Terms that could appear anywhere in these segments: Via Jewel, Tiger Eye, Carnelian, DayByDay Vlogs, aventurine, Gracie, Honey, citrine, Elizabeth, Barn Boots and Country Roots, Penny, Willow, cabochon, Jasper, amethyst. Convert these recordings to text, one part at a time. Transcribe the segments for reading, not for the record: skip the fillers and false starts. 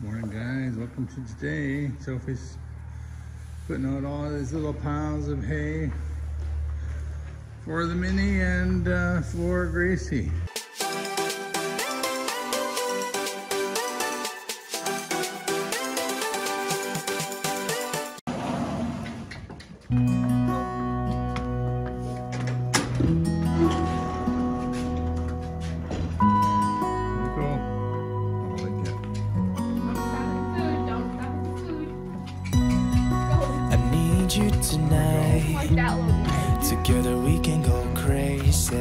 Morning guys, welcome to today. Sophie's putting out all these little piles of hay for the mini and for Gracie. Tonight, together we can go crazy.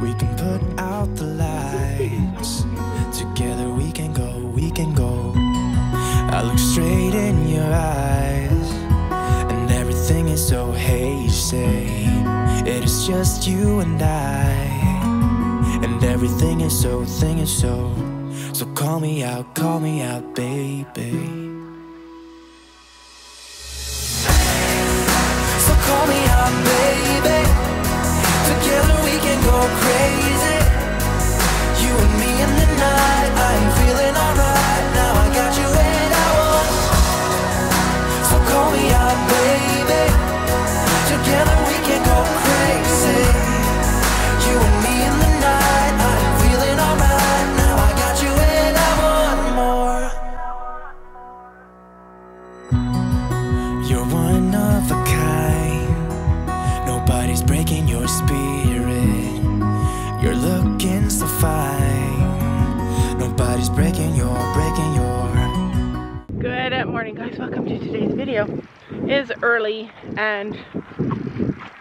We can put out the lights. Together we can go, we can go. I look straight in your eyes, and everything is so hazy. It is just you and I, and everything is so, thing is so. So call me out, baby. Call me out, baby. Together we can go crazy. You and me in the night. I'm feeling alright. Now I got you and I want. So call me out, baby. Together we can go crazy. You and me in the night. I'm feeling alright. Now I got you and I want more. You're one of a kind. Nobody's breaking your spirit. You're looking so fine. Nobody's breaking your. Good morning guys, welcome to today's video. It is early and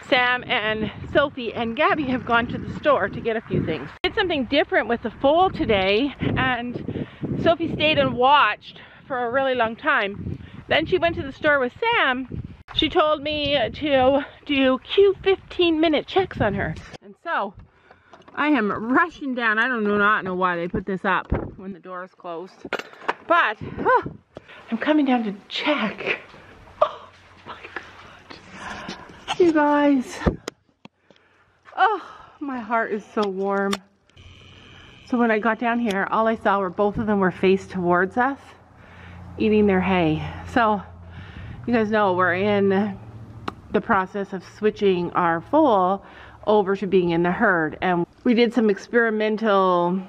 Sam and Sophie and Gabby have gone to the store to get a few things. Did something different with the foal today, and Sophie stayed and watched for a really long time. Then she went to the store with Sam. She told me to do 15-minute checks on her. And so, I am rushing down. I do not know why they put this up when the door is closed. But, oh, I'm coming down to check. Oh my God. You guys. Oh, my heart is so warm. So when I got down here, all I saw were both of them were faced towards us, eating their hay. So, you guys know we're in the process of switching our foal over to being in the herd, and we did some experimental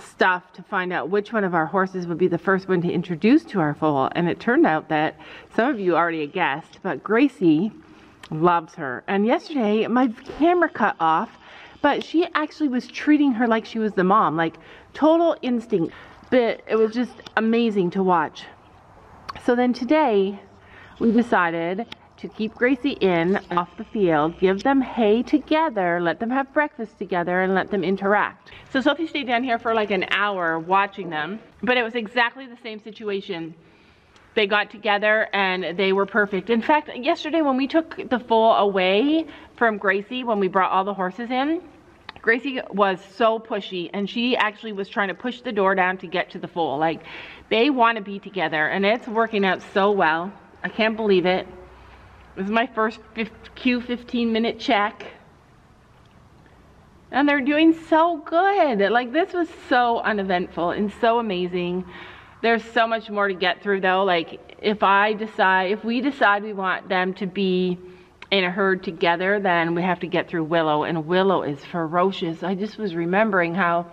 stuff to find out which one of our horses would be the first one to introduce to our foal, and it turned out that some of you already guessed, but Gracie loves her. And yesterday my camera cut off, but she actually was treating her like she was the mom, like total instinct. But it was just amazing to watch. So then today we decided to keep Gracie in off the field, give them hay together, let them have breakfast together, and let them interact. So Sophie stayed down here for like an hour watching them, but it was exactly the same situation. They got together and they were perfect. In fact, yesterday when we took the foal away from Gracie, when we brought all the horses in, Gracie was so pushy, and she actually was trying to push the door down to get to the foal. Like, they want to be together, and it's working out so well. I can't believe it. This is my first Q 15-minute check. And they're doing so good. Like, this was so uneventful and so amazing. There's so much more to get through though. Like, if we decide we want them to be in a herd together, then we have to get through Willow, and Willow is ferocious. I just was remembering how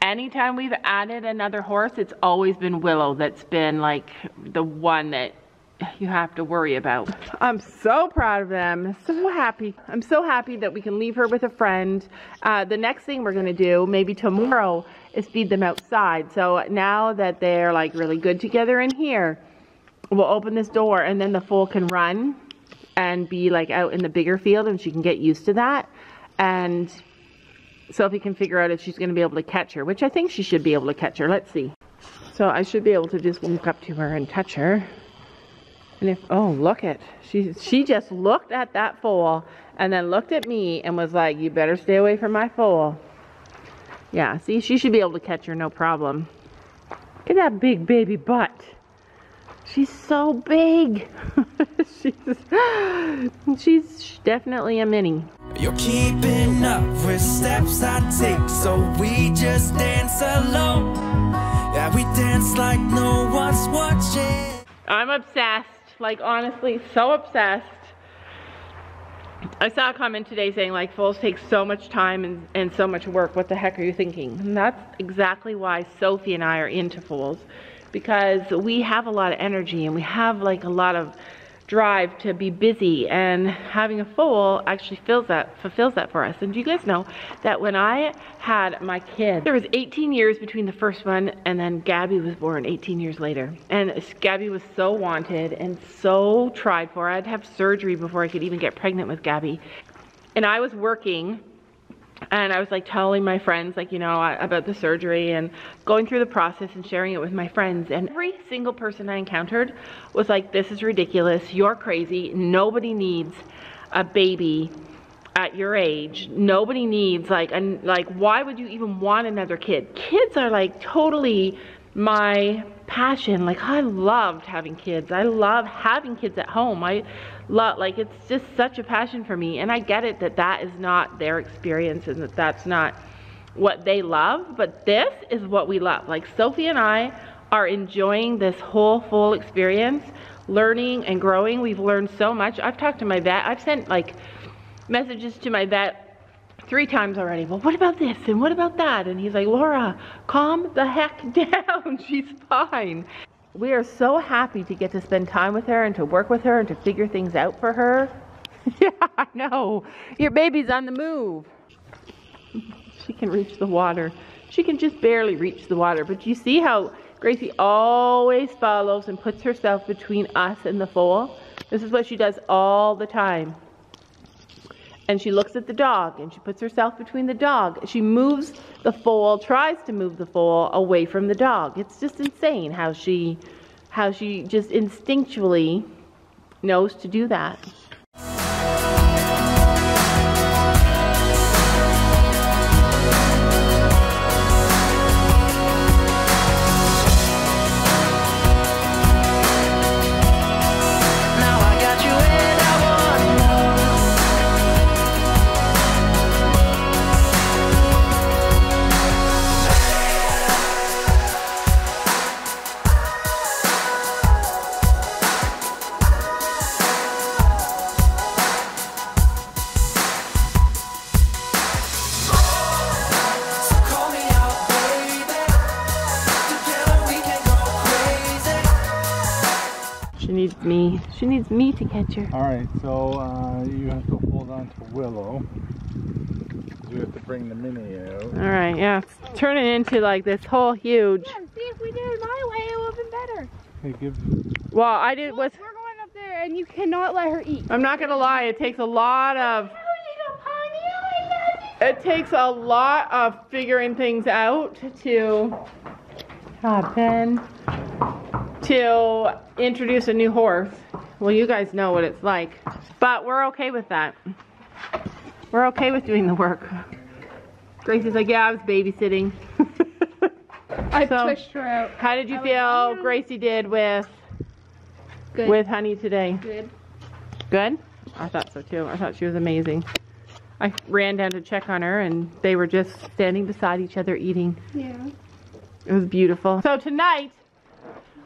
anytime we've added another horse, it's always been Willow that's been like the one that you have to worry about. I'm so proud of them. So happy. I'm so happy that we can leave her with a friend. The next thing we're going to do, maybe tomorrow, is feed them outside. So now that they're like really good together in here, we'll open this door, and then the foal can run and be like out in the bigger field, and she can get used to that. And Sophie can figure out if she's going to be able to catch her, which I think she should be able to catch her. Let's see. So I should be able to just walk up to her and touch her. And if, oh, look at, she just looked at that foal and then looked at me and was like, you better stay away from my foal. Yeah, see, she should be able to catch her, no problem. Look at that big baby butt. She's so big. she's definitely a mini. You're keeping up with steps I take, so we just dance alone. like no one's watching. I'm obsessed, like honestly, so obsessed. I saw a comment today saying like foals take so much time and so much work. What the heck are you thinking? And that's exactly why Sophie and I are into foals, because we have a lot of energy and we have like a lot of drive to be busy, and having a foal actually fulfills that for us. And do you guys know that when I had my kid, there was 18 years between the first one and then Gabby was born 18 years later, and Gabby was so wanted and so tried for. I'd have surgery before I could even get pregnant with Gabby, and I was working, and I was like telling my friends, like, you know, about the surgery and going through the process and sharing it with my friends. And every single person I encountered was like, this is ridiculous. You're crazy. Nobody needs a baby at your age. Nobody needs like, why would you even want another kid? Kids are like totally my passion. Like, I loved having kids. I love having kids at home. I love, like, it's just such a passion for me. And I get it that that is not their experience and that that's not what they love, but this is what we love. Like, Sophie and I are enjoying this whole full experience, learning and growing. We've learned so much. I've talked to my vet. I've sent like messages to my vet 3 times already. Well, what about this? And what about that? And he's like, Laura, calm the heck down. She's fine. We are so happy to get to spend time with her and to work with her and to figure things out for her. Yeah, I know. Your baby's on the move. She can reach the water. She can just barely reach the water. But you see how Gracie always follows and puts herself between us and the foal? This is what she does all the time. And she looks at the dog and she puts herself between the dog. She moves the foal, tries to move the foal away from the dog. It's just insane how she just instinctually knows to do that. She needs me to catch her. Alright, so you have to hold on to Willow. You have to bring the mini out. Alright, yeah. It's turning into like this whole huge... Yeah, see, if we did it my way, it would have been better. Hey, give... Well, I did... Look, we're going up there and you cannot let her eat. I'm not going to lie, it takes a lot of... It takes a lot of figuring things out to... Ben. To introduce a new horse. Well, you guys know what it's like, but we're okay with that. We're okay with doing the work. Gracie's like, yeah, I was babysitting. I pushed her out. How did you feel Gracie did with Honey today? Good. Good? I thought so too. I thought she was amazing. I ran down to check on her and they were just standing beside each other eating. Yeah. It was beautiful. So tonight,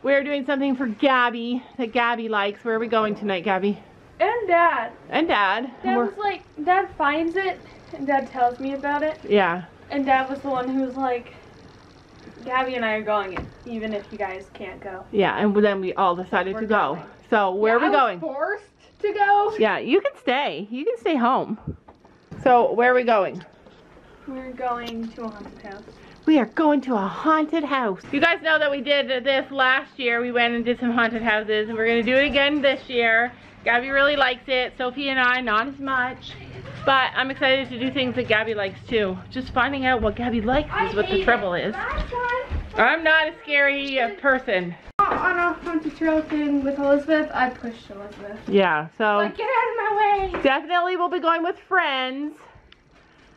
we're doing something for Gabby that Gabby likes. Where are we going tonight, Gabby? And Dad. And Dad. Dad was like, Dad finds it and Dad tells me about it. Yeah. And Dad was the one who was like, Gabby and I are going, even if you guys can't go. Yeah, and then we all decided to go. So where are we going? I was forced to go. Yeah, you can stay. You can stay home. So where are we going? We're going to a haunted house. We are going to a haunted house. You guys know that we did this last year. We went and did some haunted houses, and we're going to do it again this year. Gabby really likes it. Sophie and I, not as much. But I'm excited to do things that Gabby likes too. Just finding out what Gabby likes is what the trouble is. I'm not a scary person. On a haunted trail thing with Elizabeth, I pushed Elizabeth. Yeah, so. Like, get out of my way. Definitely we'll be going with friends.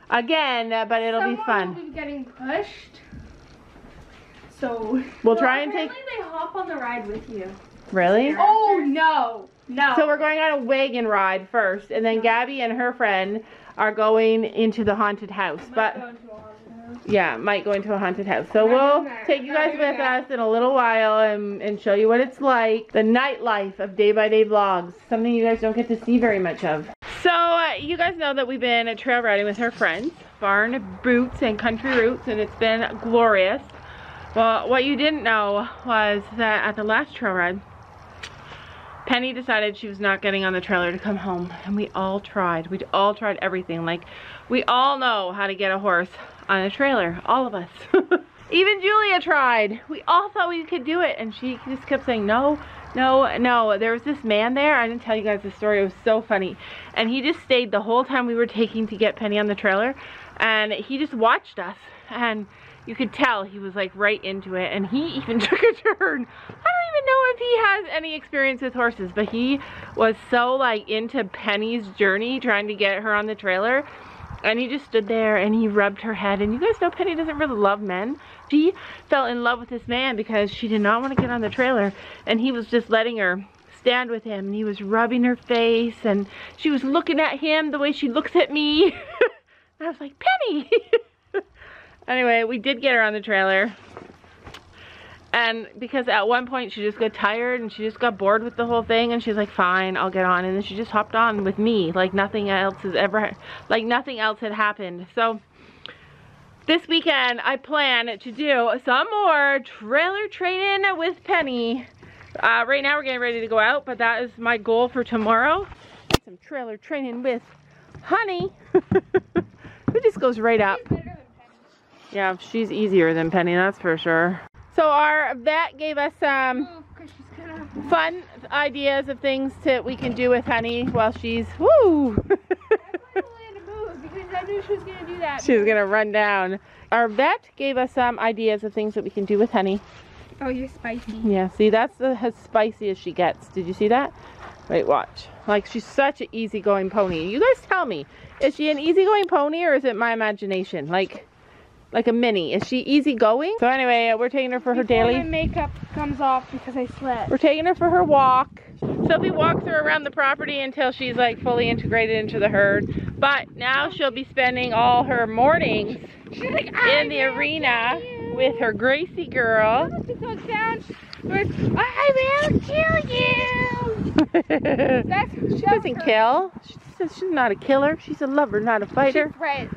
Again, but it'll be fun. Someone will be getting pushed, so we'll try and take. Apparently, they hop on the ride with you. Really? Oh no, no. So we're going on a wagon ride first, and then Gabby and her friend are going into the haunted house. But Yeah, might go into a haunted house. So we'll take you guys with us in a little while and show you what it's like. The nightlife of Day by Day vlogs. Something you guys don't get to see very much of. So you guys know that we've been trail riding with her friends, Barn Boots and Country Roots, and it's been glorious. Well, what you didn't know was that at the last trail ride, Penny decided she was not getting on the trailer to come home, and we all tried. We all tried everything. Like, we all know how to get a horse on a trailer, all of us. Even Julia tried. We all thought we could do it, and she just kept saying no, no, no. There was this man there. I didn't tell you guys the story. It was so funny, and he just stayed the whole time we were taking to get Penny on the trailer, and he just watched us, and you could tell he was like right into it, and he even took a turn. I don't even know if he has any experience with horses, but he was so like into Penny's journey trying to get her on the trailer, and he just stood there and he rubbed her head. And you guys know Penny doesn't really love men. She fell in love with this man because she did not want to get on the trailer, and he was just letting her stand with him, and he was rubbing her face, and she was looking at him the way she looks at me. And I was like, Penny! Anyway, we did get her on the trailer, and because at one point she just got tired and she just got bored with the whole thing, and she's like, fine, I'll get on. And then she just hopped on with me like nothing else has ever, like nothing else had happened. So this weekend I plan to do some more trailer training with Penny. Right now we're getting ready to go out, but that is my goal for tomorrow. Some trailer training with Honey, who just goes right up. Yeah, she's easier than Penny, that's for sure. So our vet gave us some fun ideas of things that we can do with Honey while she's, woo! I wanted to move because I knew she was going to do that. She was going to run down. Our vet gave us some ideas of things that we can do with Honey. Oh, you're spicy. Yeah, see, that's as spicy as she gets. Did you see that? Wait, watch. Like, she's such an easygoing pony. You guys tell me, is she an easygoing pony or is it my imagination? Like a mini. Is she easygoing? So anyway, we're taking her for her daily. My makeup comes off because I sweat. We're taking her for her walk. Sophie walks her around the property until she's like fully integrated into the herd. But now she'll be spending all her mornings like, in the arena with her Gracie girl. I will kill you. She doesn't kill. She's not a killer. She's a lover, not a fighter. She's right.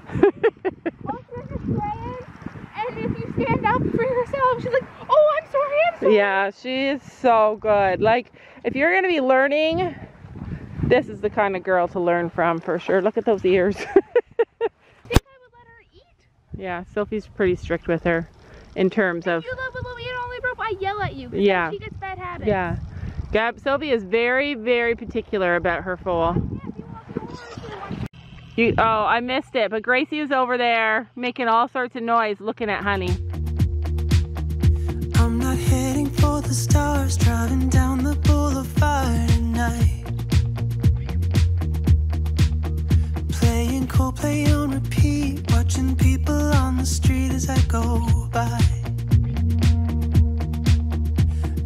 Stand up for yourself. She's like, oh, I'm sorry, I'm sorry. Yeah, she is so good. Like, if you're going to be learning, this is the kind of girl to learn from for sure. Look at those ears. I think I would let her eat. Yeah, Sophie's pretty strict with her in terms of... you love a little eat only, bro, I yell at you. Yeah. She gets bad habits. Yeah. Sophie is very, very particular about her foal. Oh, I missed it, but Gracie was over there making all sorts of noise looking at Honey. I'm not heading for the stars, driving down the boulevard at night. Playing Coldplay on repeat, watching people on the street as I go by.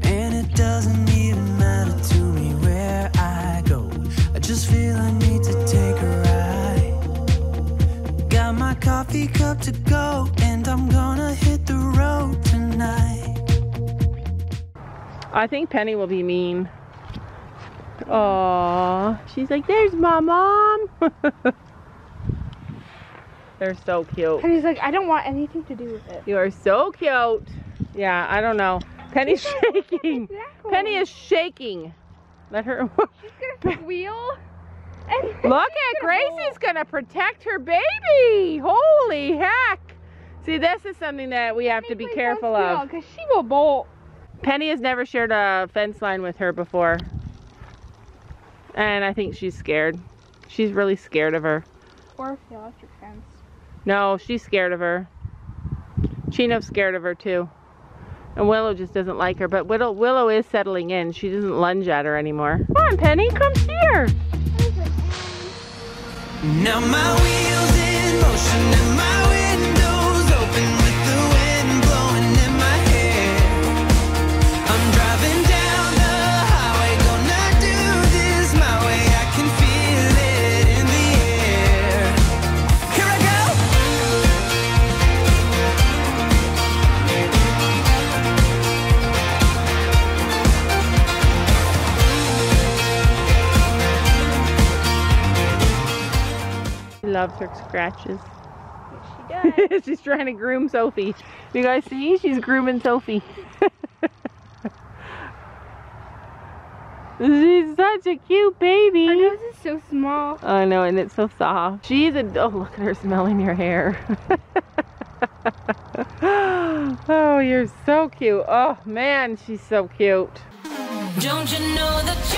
And it doesn't even matter to me where I go, I just feel I need to take a ride. Got my coffee cup to go, and I'm gonna hit the road tonight. I think Penny will be mean. Aww, she's like, there's my mom. They're so cute. Penny's like, I don't want anything to do with it. You are so cute. Yeah, I don't know. Penny's shaking. Penny is shaking. Let her. She's gonna squeal. Look at Gracie's gonna protect her baby. Holy heck. See, this is something that we have to be careful of, because she will bolt. Penny has never shared a fence line with her before, and I think she's scared. She's really scared of her. Or the electric fence. No, she's scared of her. Chino's scared of her too, and Willow just doesn't like her. But Willow is settling in. She doesn't lunge at her anymore. Come on, Penny, come see her. Now my wheels in motion and my windows open with the wind blowing in my hair. I'm driving down the highway, gonna do this my way, I can feel it in the air. Here I go! loves her scratches. Yes, she does. She's trying to groom Sophie. You guys see? She's grooming Sophie. She's such a cute baby. Her nose is so small. I know, and it's so soft. She's a... Oh, look at her smelling your hair. Oh, you're so cute. Oh, man, she's so cute. Don't you know that